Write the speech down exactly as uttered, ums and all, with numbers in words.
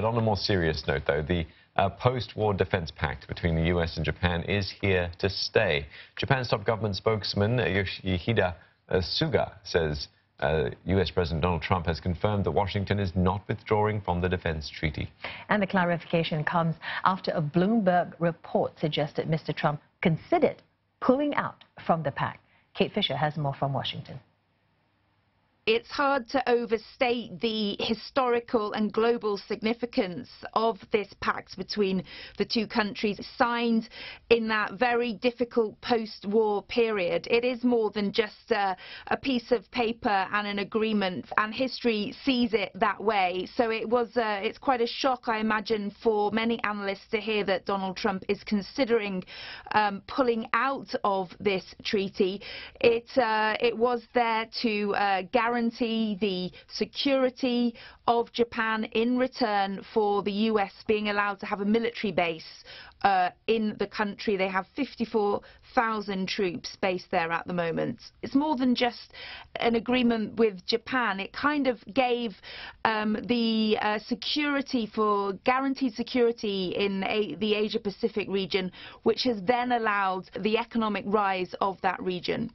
But on a more serious note, though, the uh, post-war defense pact between the U S and Japan is here to stay. Japan's top government spokesman, Yoshihide Suga, says Uh, U S President Donald Trump has confirmed that Washington is not withdrawing from the defense treaty. And the clarification comes after a Bloomberg report suggested Mister Trump considered pulling out from the pact. Kate Fisher has more from Washington. It's hard to overstate the historical and global significance of this pact between the two countries, signed in that very difficult post-war period. It is more than just a, a piece of paper and an agreement, and history sees it that way. So it was, uh, it's quite a shock, I imagine, for many analysts to hear that Donald Trump is considering um, pulling out of this treaty. It, uh, it was there to uh, guarantee guarantee the security of Japan in return for the U S being allowed to have a military base uh, in the country. They have fifty-four thousand troops based there at the moment. It's more than just an agreement with Japan. It kind of gave um, the uh, security for guaranteed security in a the Asia Pacific region, which has then allowed the economic rise of that region.